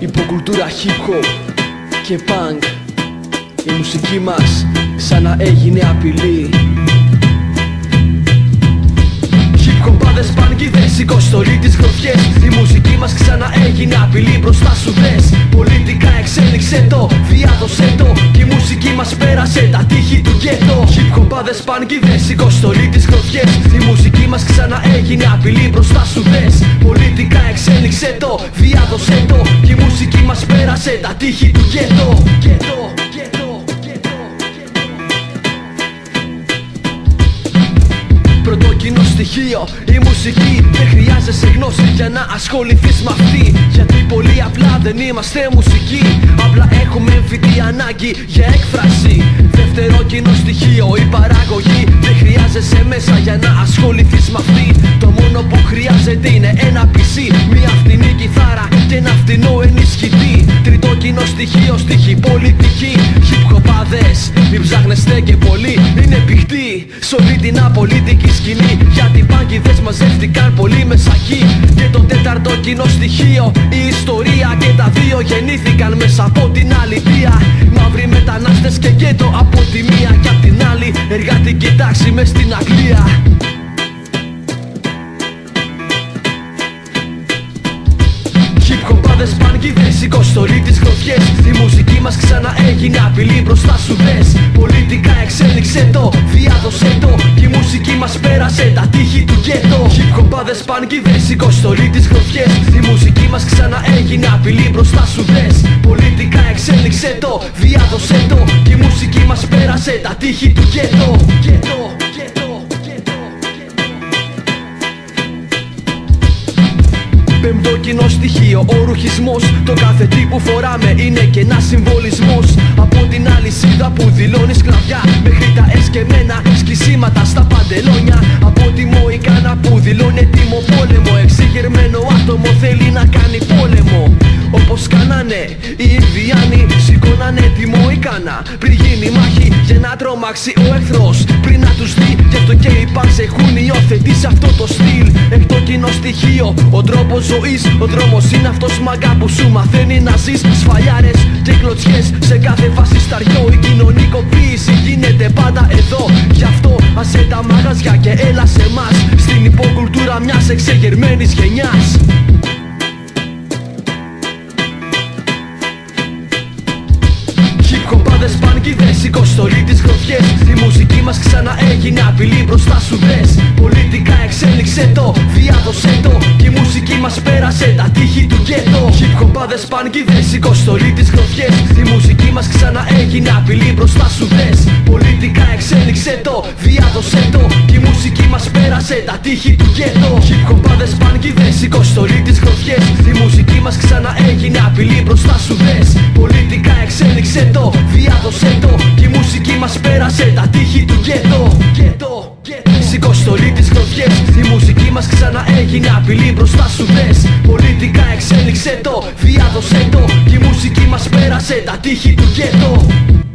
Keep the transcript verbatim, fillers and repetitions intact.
υποκουλτούρα hip hop και punk. Η μουσική μας σαν να έγινε απειλή. Hip hopάδες πανκίδες, σηκωστολή τις γροθιές. Η μουσική μας ξανά έγινε απειλή. Μπροστά σου δες, πολιτικά εξέλιξε το, διάδοσε το. Και η μουσική μας πέρασε τα τείχη του γκέτο. Hip hopάδες πανκίδες, σηκωστολή τις γροθιές. Η μουσική μας ξανά έγινε απειλή. Μπροστά σου δες, πολιτικά εξέλιξε το, διάδοσε το. Και η μουσική μας πέρασε τα τείχη του γκέτο. Πρωτοκοινό στοιχείο, η μουσική. Δεν χρειάζεσαι γνώση για να ασχοληθείς με αυτή. Γιατί πολύ απλά δεν είμαστε μουσικοί. Απλά έχουμε εμφυτή ανάγκη για έκφραση. Δεύτερο κοινό στοιχείο, η παραγωγή. Δεν χρειάζεσαι μέσα για να ασχοληθείς με αυτή. Το μόνο που χρειάζεται είναι ένα πι σι, μια φτηνή κιθάρα και ένα φτηνό ενισχυτή. Τρίτο κοινό στοιχείο, στοιχή πολιτική. Χιπχοπάδες, μην ψάχνεστε και πολύ. Είναι πηχτή σ' όλη την απολυτική σκηνή. Γιατί παγκίδες μαζεύτηκαν πολύ με σακί. Και το τέταρτο κοινό στοιχείο, η ιστορία. Και τα δύο γεννήθηκαν μέσα από την αληθεία. Μαύροι μετανάστες και γκέτο από τη μία. Κι απ' την άλλη εργατική τάξη μες στην Αγγλία. Χιπχοπάδες, πανκίδες, σηκωστολή τις γροθιές. Η μουσική μας ξανά έγινε απειλή. Μπροστά σου δες, πολιτικά εξέλιξε το, διάδοσε το. Και η μουσική μας πέρασε τα τείχη του γκέτο. Χιπχοπάδες, πανκίδες, σηκωστολή τις γροθιές. Η μουσική μας ξανά έγινε απειλή. Μπροστά σου δες, πολιτικά εξέλιξε το, διάδοσε το. Και η μουσική μας πέρασε τα τείχη του γκέτο. Πέμπτο κοινό στοιχείο, ο ρουχισμός. Το κάθε τι που φοράμε είναι και ένα συμβολισμός. Από την αλυσίδα που δηλώνει σκλαβιά μέχρι τα εσκεμμένα σκισίματα στα παντελόνια. Από τη μοϊκάνα που δηλώνει έτοιμο πόλεμο. Εξεγερμένο άτομο θέλει να κάνει πόλεμο. Όπως κάνανε οι Ινδιάνοι, σηκώνανε τη μοϊκάνα πριν γίνει μάχη για να τρομάξει ο εχθρός. Πριν να τους δει, γι' αυτό και οι πάνς έχουν υιοθετήσει αυτό το στυλ. Εκτό κοινό στοιχείο, ο τρόπος ζωής. Ο δρόμος είναι αυτός μαγκά που σου μαθαίνει να ζεις. Σφαλιάρες και κλωτσιές σε κάθε βασισταριό. Η κοινωνικοποίηση γίνεται πάντα εδώ. Γι' αυτό άσε τα μαγαζιά και έλα σε εμάς. Στην υποκουλτούρα μιας εξεγερμένης γενιάς. Χιπχοπάδες, πανκίδες, σηκωστολή τις γροθιές. Η μουσική μας ξανά έγινε απειλή. Μπροστά σου δες, πολιτικά εξέλιξε το, διάδοσε το. Και η μουσική μας πέρασε τα τείχη του γκέτο. Χιπχοπάδες, πανκίδες, σηκωστολή τις γροθιές. Η μουσική μας ξανά έγινε απειλή. Μπροστά σου δες, πολιτικά εξέλιξε το, διάδοσε το. Και η μουσική μας πέρασε τα τείχη του γκέτο. Χιπχοπάδες, πανκίδες, σηκωστολή τις γροθιές. Η μουσική μας ξανά έγινε απειλή. Μπροστά σου δες, πολιτικά εξέλιξε το, διάδοσε το. Και η μουσική μας πέρασε τα τείχη του γκέτο. Σηκωστολή τις γροθιές. Η μουσική μας ξανά έγινε απειλή. Μπροστά σου δες, πολιτικά εξέλιξε το, διάδοσε το. Και η μουσική μας πέρασε τα τείχη του γκέτο.